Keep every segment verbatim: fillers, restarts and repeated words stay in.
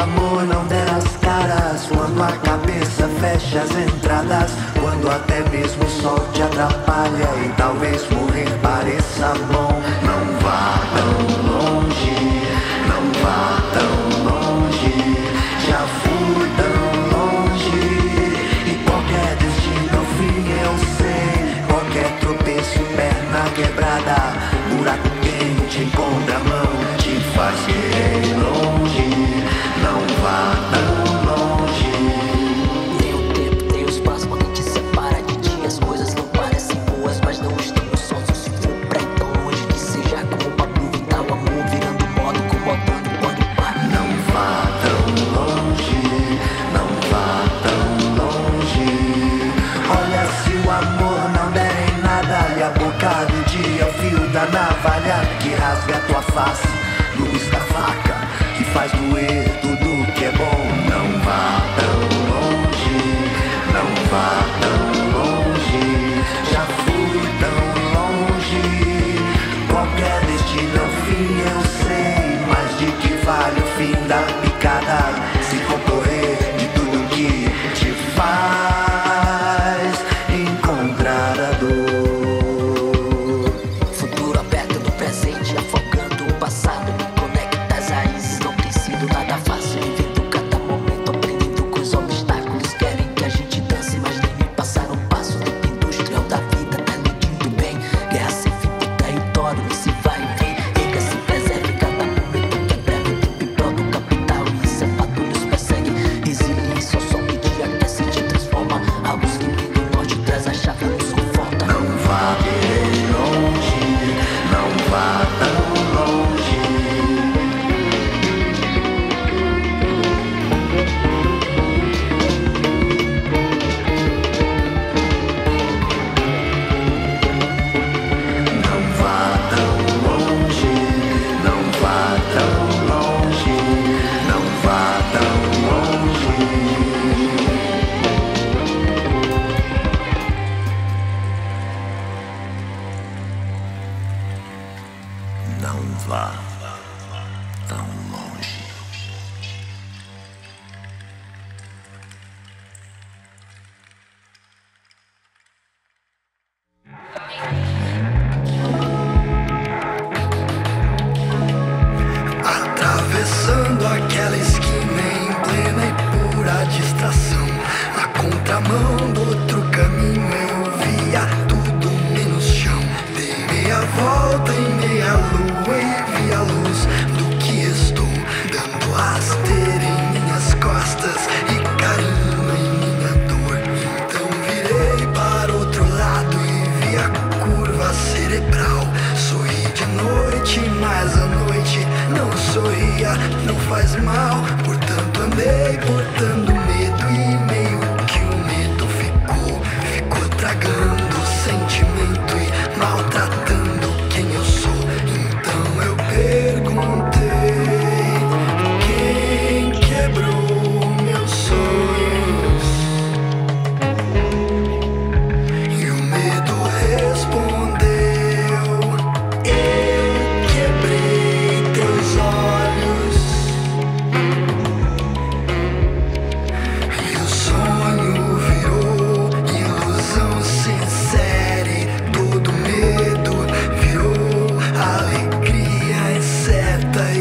amor não terás caras, quando a cabeça fecha as entradas, quando até mesmo o sol te atrapalha e talvez morrer pareça bom. Não vá tão longe, não vá tão longe, já fui tão longe. E qualquer destino ao fim eu sei, qualquer tropeço, perna quebrada, buraco quente, contramão, te faz querer longe. Não vá tão longe. Nem o tempo, nem o espaço, quando te separa de ti, as coisas não parecem boas, mas não estamos sós. Se for pra tão longe que seja como uma nuvem, tá o amor virando modo, comodando o pano. Não vá tão longe, não vá tão longe. Olha, se o amor não der em nada, e a boca do dia o fio da navalha que rasga a tua face, luz da faca que faz doer tudo que é bom. Não vá tão longe, não vá tão longe, já fui tão longe. Qualquer destino ao fim eu sei, mas de que vale o fim da picada se concorrer de tudo que te faz encontrar a dor? Futuro aberto do presente, afogando o passado, me conecta às raízes. Não tem sido nada fácil, vivendo cada momento, aprendendo com os obstáculos. Querem que a gente dance, mas nem me passaram um passo. Tempo industrial da vida, tá medindo bem. Guerra sem fim do território, e se vai e vem. Fica, se preserve, cada momento que é breve. Tempo em prol do capital, e isso é fato, nos persegue. Resiliência, só pedir até se te transforma. A luz que vem do norte traz a chave, nos conforta. Não vá tão longe, não vá tão longe. Não vá tão longe, não vá tão longe, não vá tão longe. Não vá tão longe. Atravessando aquela esquina em plena e pura distração, na contramão do outro caminho eu via tudo menos chão. Dei meia volta em meia lua e vi a luz do que estou, dando rasteira em minhas costas e carinho em minha dor. Então virei para outro lado e vi a curva cerebral. Sorri de noite, mas à noite não sorria, não faz mal. Portanto andei portando medo e meio que o medo ficou, ficou tragando sentimento e maltratando quem eu sou. Então eu perguntei: quem quebrou meus sonhos? E o medo respondeu: eu quebrei teus olhos. E o sonho virou ilusão sincera, e todo medo virou alegria incerta.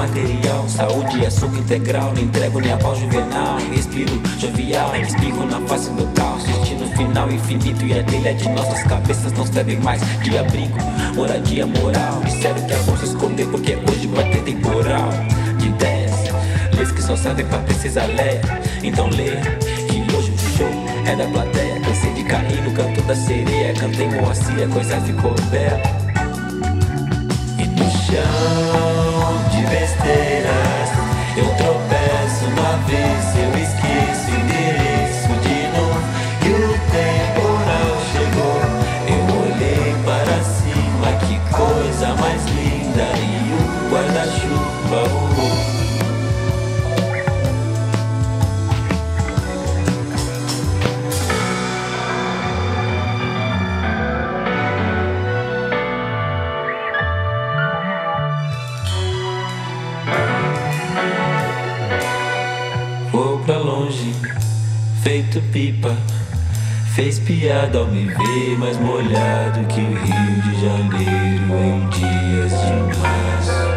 Material, saúde e açúcar integral. Não entrego nem a pau juvenal. Respiro jovial, espirro na face do caos. Destino final infinito e a trilha de nossas cabeças não serve mais de abrigo, moradia moral. Disseram que é bom se esconder porque hoje vai ter temporal de ideias, leis que só servem pra precisar ler. Então lê que hoje o show é da plateia. Cansei de cair no canto da sereia. Cantei moacir, a coisa ficou bela. E no chão de besteiras eu tropeço uma vez, eu esqueço o endereço de novo. E o temporal chegou, eu olhei para cima, que coisa mais linda, e o guarda-chuva voou. Thank you. Fez piada ao me ver mais molhado que o Rio de Janeiro em dias de março.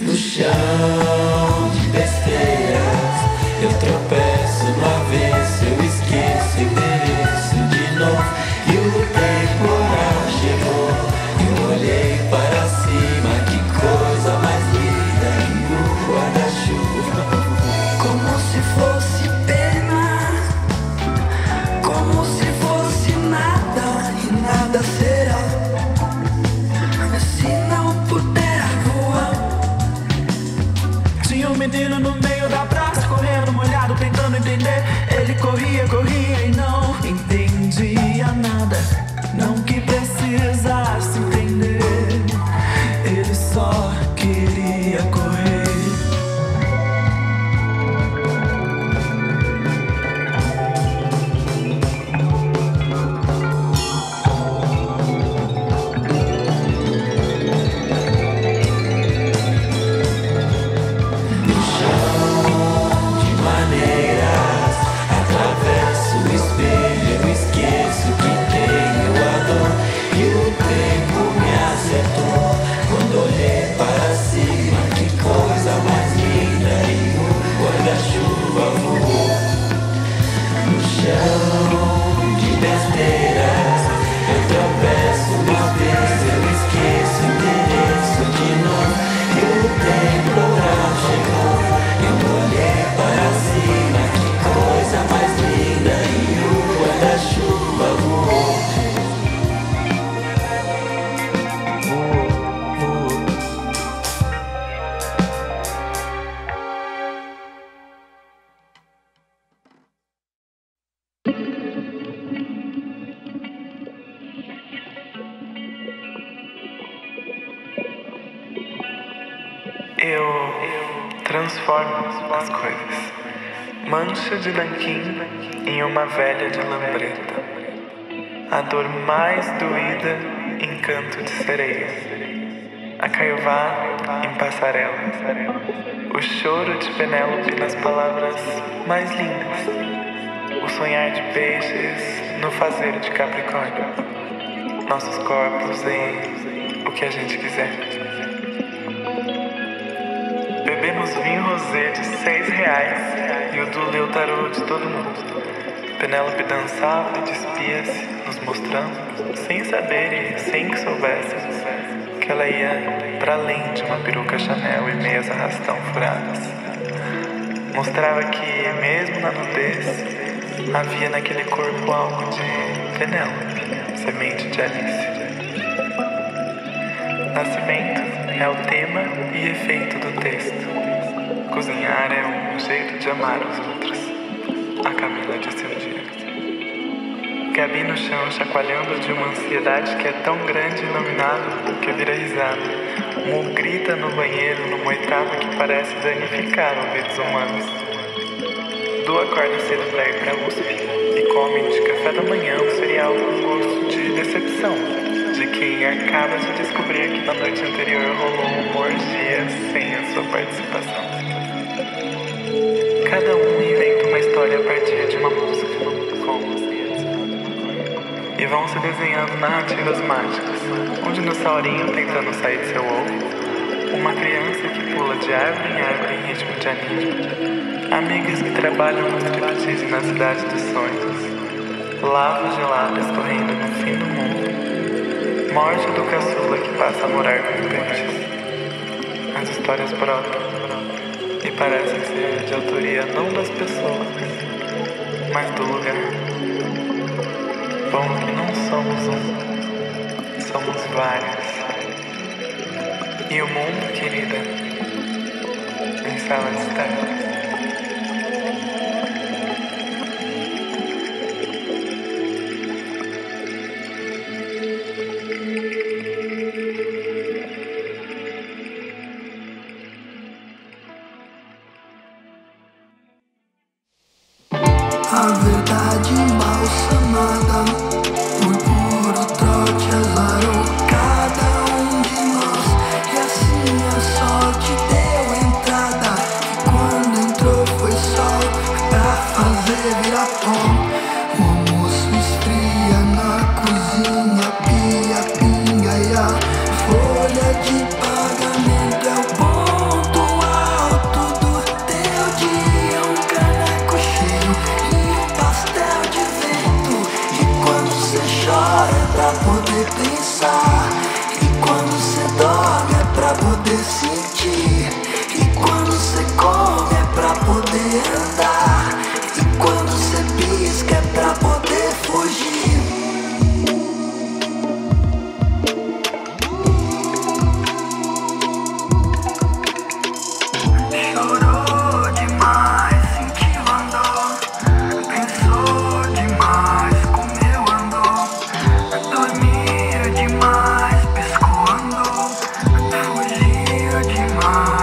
No chão de besteiras eu tropeço no avesso, eu esqueço o endereço de novo. E o temporal chegou, eu olhei para cima, que coisa mais linda, em um guarda-chuva. Como se fosse pena, como se fosse nada, e nada será. Se não puder voar. Tinha um menino no meio da praça, correndo molhado, tentando entender. Ele corria, corria e não entendia nada. Não que precisasse entender, ele só queria correr. Mancha de nanquim em uma velha de lambreta, a dor mais doída em canto de sereia, a caiová em passarela, o choro de Penélope nas palavras mais lindas, o sonhar de peixes no fazer de Capricórnio, nossos corpos em o que a gente quiser. Bebemos vinho rosé de seis reais e o do Leotarô de todo mundo. Penélope dançava e despia-se, nos mostrando, sem saber e sem que soubéssemos, que ela ia para além de uma peruca Chanel e meias arrastão furadas. Mostrava que, mesmo na nudez, havia naquele corpo algo de Penélope, semente de Alice. Nascimento é o tema e efeito do texto. Cozinhar é um jeito de amar os outros. A Camila disse um dia. Gabi no chão, chacoalhando de uma ansiedade que é tão grande e inominável que vira risada. Mu grita no banheiro numa oitava que parece danificar ouvidos humanos. Du acorda cedo pra ir pra U S P e come de café da manhã um cereal com gosto de decepção. De quem acaba de descobrir que na noite anterior rolou uma orgia sem a sua participação. Cada um inventa uma história a partir de uma música, como e vão se desenhando narrativas mágicas, um dinossaurinho tentando sair de seu ovo, uma criança que pula de árvore em árvore em ritmo de anime, amigas que trabalham nos striptease na cidade dos sonhos, lava gelada escorrendo no fim do mundo. Morte do caçula que passa a morar com peixes. As histórias brotam e parecem ser de autoria não das pessoas, mas do lugar. Bom que não somos um, somos vários. E o mundo, querida, em sala de estar. Cada um de nós, e assim a sorte deu entrada. E quando chora é pra poder pensar. E quando cê dorme é pra poder sentir. E quando cê come é pra poder andar. E quando cê pisca é pra poder fugir. Demais, piscou, andou, fugiu demais.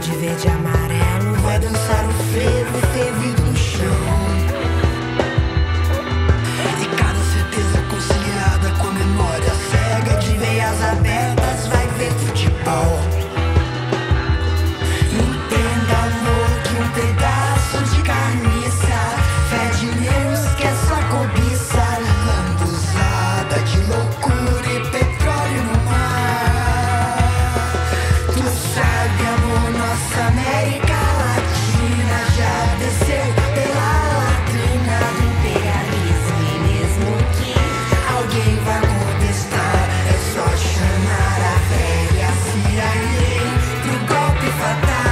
de verde e amarelo. Vai dançar o frevo e ter vida no chão. E cada certeza conciliada com a memória cega, de veias abertas vai ver futebol. Entenda, amor, que um pedaço de carniça fede menos que essa cobiça lambuzada de loucura e petróleo no mar. Tu sabe, amor, nossa América Latina já desceu pela latrina do imperialismo, e mesmo que alguém vá contestar, é só chamar a velha C I A pro golpe fatal.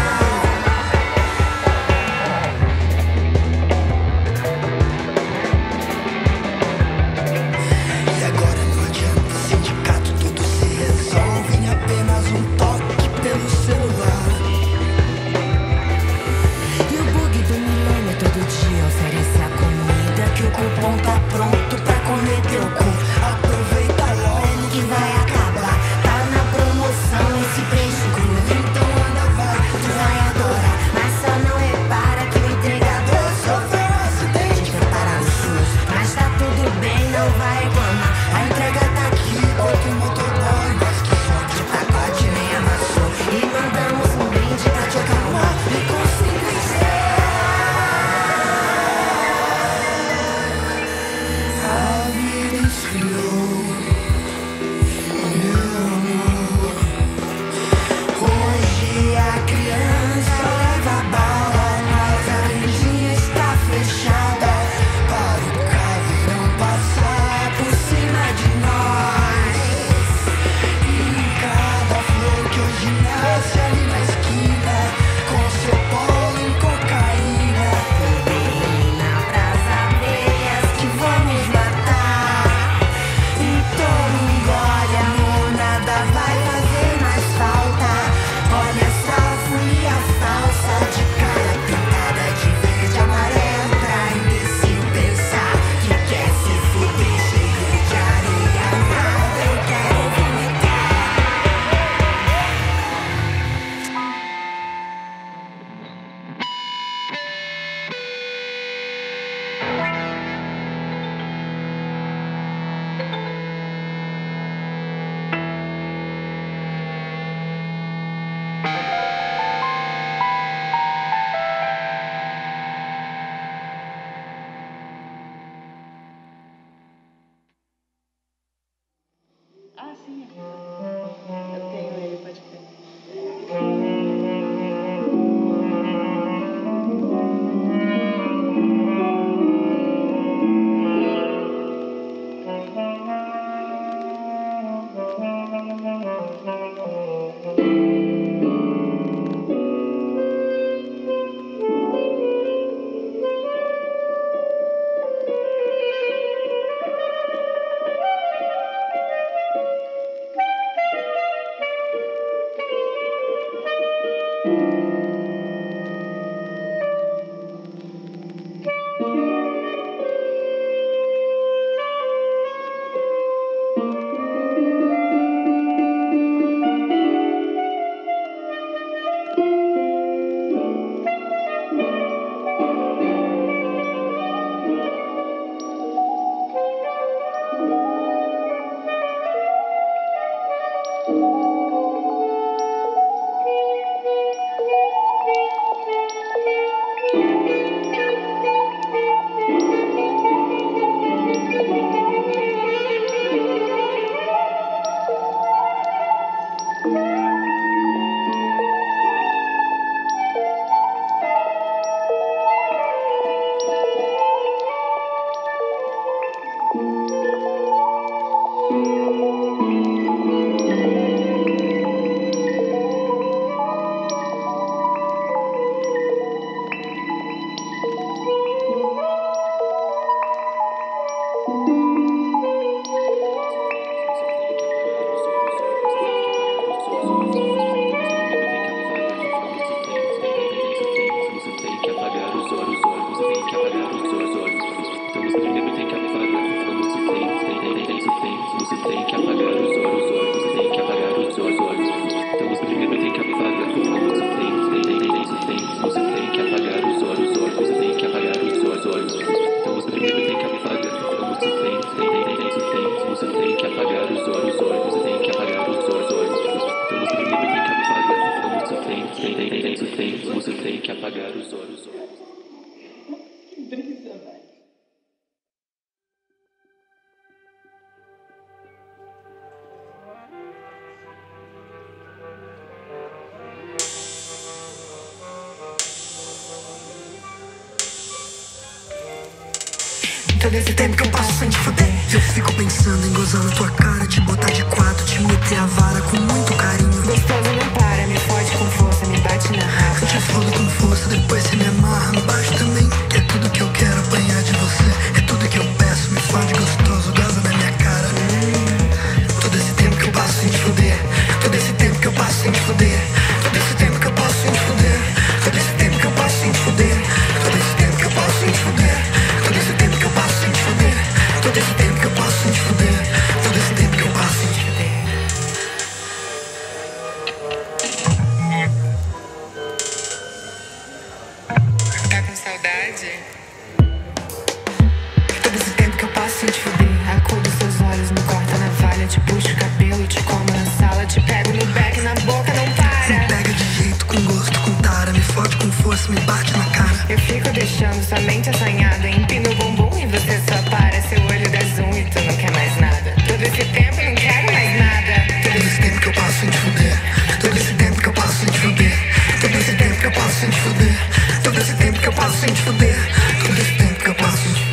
Então nesse tempo que eu passo sem te fuder, eu fico pensando em gozar na tua cara, te botar de quatro, te meter a vara com muito carinho. Gostoso não para, me fode com força, me bate na raba. Eu te fodo com força, depois você me amarra, me bate também. É tudo que eu quero apanhar de você, é tudo que eu peço, me fode gostoso, goza na minha cara. Todo esse tempo que eu passo sem te fuder, todo esse tempo que eu passo sem te fuder, todo esse tempo que eu passo sem te fuder, todo esse tempo que eu passo sem te fuder, todo esse tempo que eu passo sem te fuder, todo esse tempo que eu passo sem te fuder, todo esse tempo que eu passo sem te fuder, todo esse tempo que eu passo sem te fuder. Tá com saudade? Todo esse tempo que eu passo sem te fuder, a cor dos seus olhos me corta na valha, te puxo o cabelo e te como na sala, te pego no back, na boca não para. Me pega de jeito, com gosto, com tara, me fode com força, me bate na cara. Eu fico deixando sua mente assanhada, empino o bumbum e você só para. Seu olho dá zoom e tu não quer mais nada. Todo esse tempo eu não quero mais nada. Todo esse tempo que eu passo sem te fuder, todo esse tempo que eu passo sem te fuder, todo esse tempo que eu passo sem te fuder, todo esse tempo que eu passo sem te fuder, todo esse tempo que eu passo sem te fuder.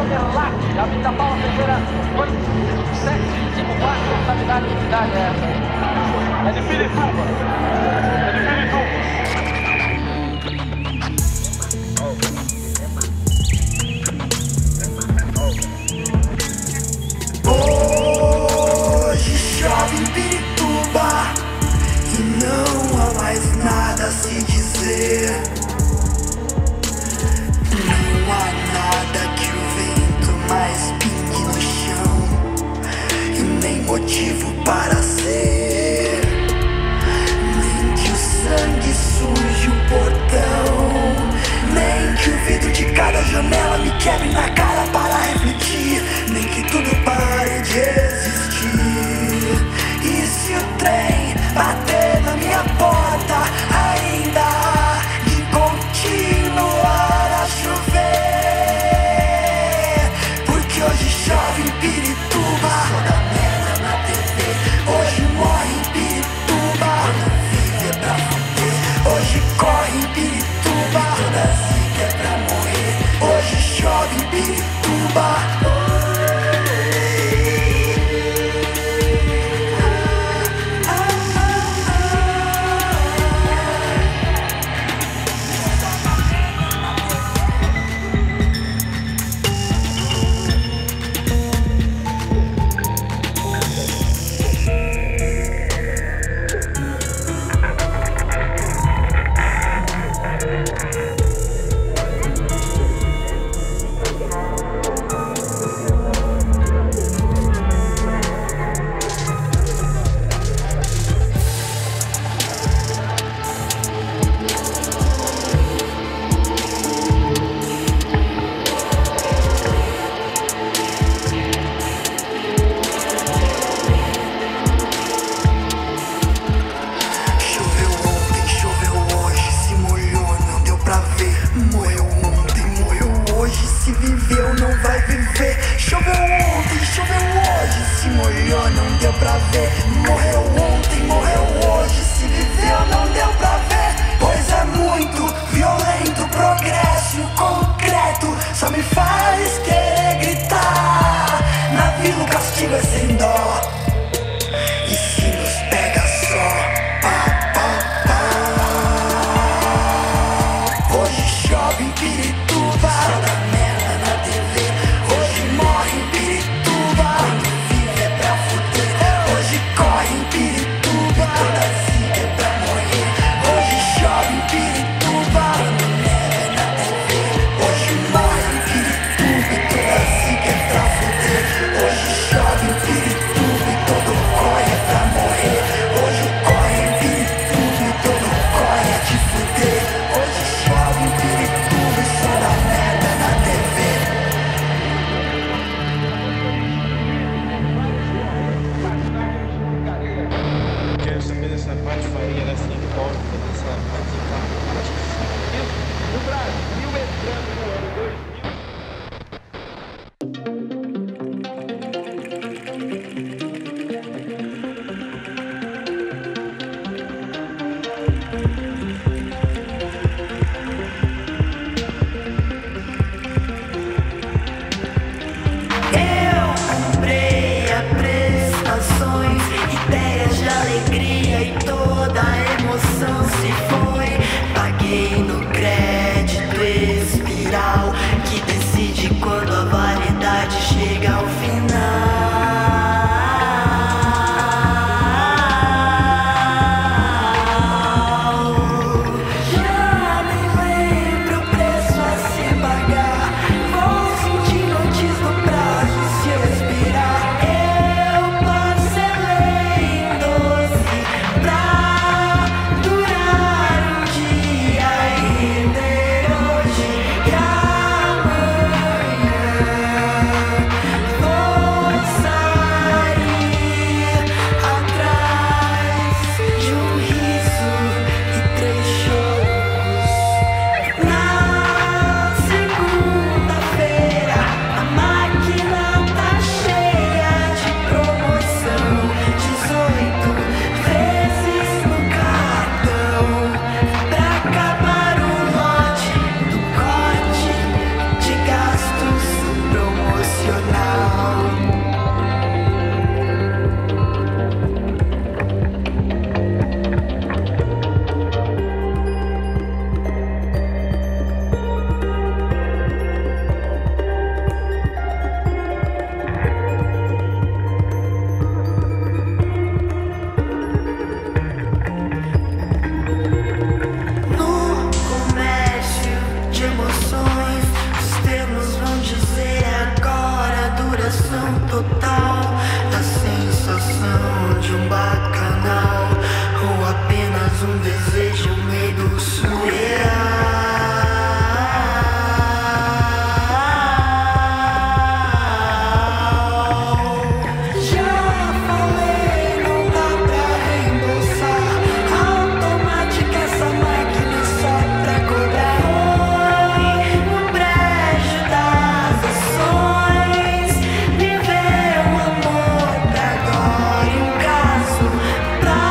a vinda Paula Ferreira foi sete, cinco, quatro na medalha de medalha essa. É de Pirituba. É de Pirituba. Motivo para ser, nem que o sangue suje o portão, nem que o vidro de cada janela me quebre na cara para refletir, nem que tudo pare de existir. E se o trem bater na minha porta, ainda há de continuar a chover, porque hoje chove em Pirituba. Choveu ontem, choveu hoje, se molhou não deu pra ver. Morreu ontem, morreu hoje, se viveu não deu pra ver. Pois é muito violento, progresso concreto só me faz querer gritar. Na vila o castigo é sem dó, e se nos pega só, pá, pá, pá. Hoje chove em Pirituba. Hoje morre em Pirituba. um desejo, um medo surreal. Já falei, não dá pra reembolsar. Automática essa máquina só pra cobrar. No brejo das ações, viver um amor pra agora e um caso pra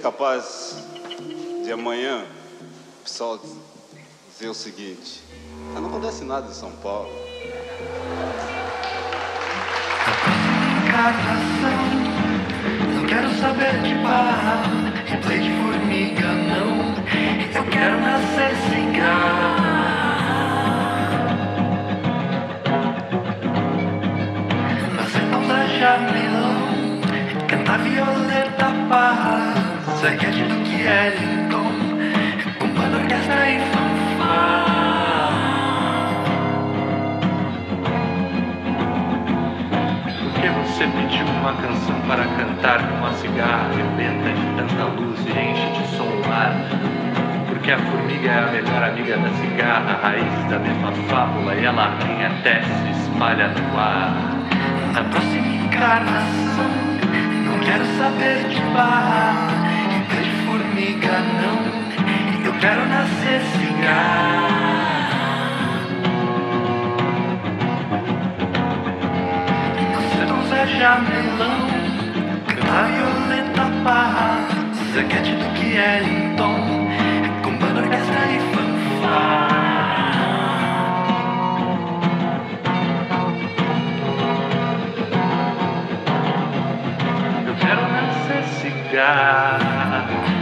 capaz de amanhã o pessoal dizer o seguinte: ah, não acontece nada em São Paulo. Catação, não quero saber de barra, replay de formiga, não. Eu quero nascer sem garra, nascer na janela, cantar violeta barra. Zaguete do que é Lincoln, com banda, orquestra e fanfarra. Porque você pediu uma canção para cantar com uma cigarra rebenta de tanta luz e enche de som o ar? Porque a formiga é a melhor amiga da cigarra, raiz da mesma fábula, e ela arranha até se espalha no ar. Na próxima encarnação, não quero saber de barra, formiga, não, eu quero nascer sem garra. Você não Zé Jamelão, cantar violeta barra, zaguete do que é Linton, com banda, orquestra e fanfarra. Eu quero nascer sem garra.